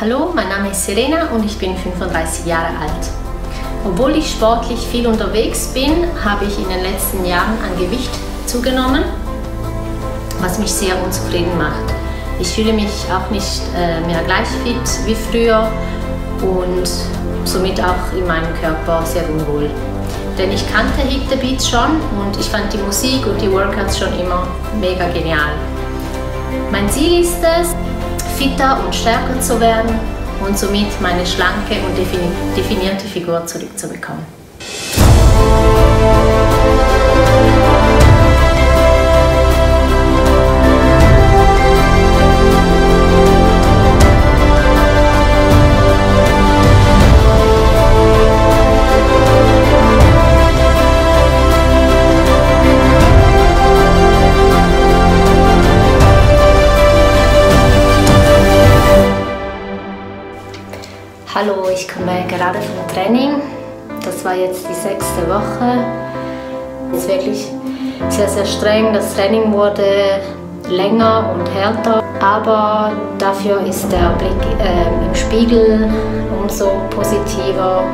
Hallo, mein Name ist Serena und ich bin 35 Jahre alt. Obwohl ich sportlich viel unterwegs bin, habe ich in den letzten Jahren an Gewicht zugenommen, was mich sehr unzufrieden macht. Ich fühle mich auch nicht mehr gleich fit wie früher und somit auch in meinem Körper sehr unwohl. Denn ich kannte HIIT the Beat schon und ich fand die Musik und die Workouts schon immer mega genial. Mein Ziel ist es, fitter und stärker zu werden und somit meine schlanke und definierte Figur zurückzubekommen. Hallo, ich komme gerade vom Training. Das war jetzt die 6. Woche. Es ist wirklich sehr, sehr streng. Das Training wurde länger und härter, aber dafür ist der Blick im Spiegel umso positiver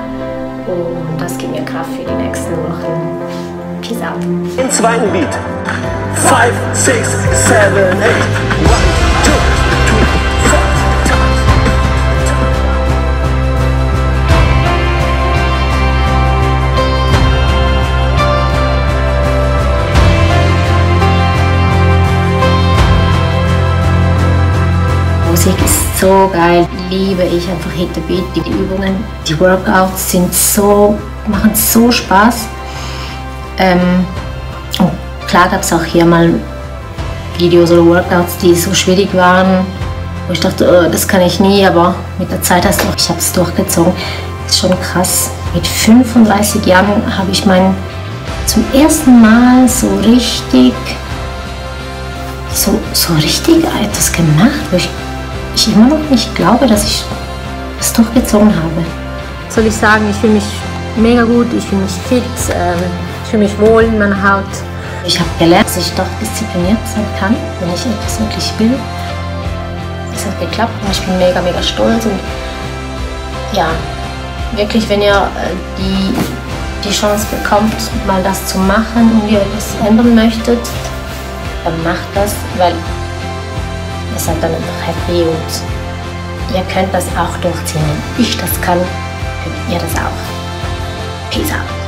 und das gibt mir Kraft für die nächsten Wochen. Peace out. Im zweiten Beat. 5, 6, 7, 8. Musik ist so geil, liebe ich einfach HIIT the Beat, die Übungen, die Workouts machen so Spaß. Klar gab es auch hier mal Videos oder Workouts, die so schwierig waren, wo ich dachte, das kann ich nie, aber mit der Zeit ich habe es durchgezogen. Ist schon krass. Mit 35 Jahren habe ich zum ersten Mal so richtig etwas gemacht, wo ich immer noch nicht glaube, dass ich das durchgezogen habe. Soll ich sagen, ich fühle mich mega gut, ich fühle mich fit, ich fühle mich wohl in meiner Haut. Ich habe gelernt, dass ich doch diszipliniert sein kann, wenn ich etwas wirklich will. Es hat geklappt und ich bin mega, mega stolz. Und ja, wirklich, wenn ihr die Chance bekommt, mal das zu machen und ihr etwas ändern möchtet, dann macht das, weil ihr seid dann einfach happy und ihr könnt das auch durchziehen. Wenn ich das kann, könnt ihr das auch. Peace out.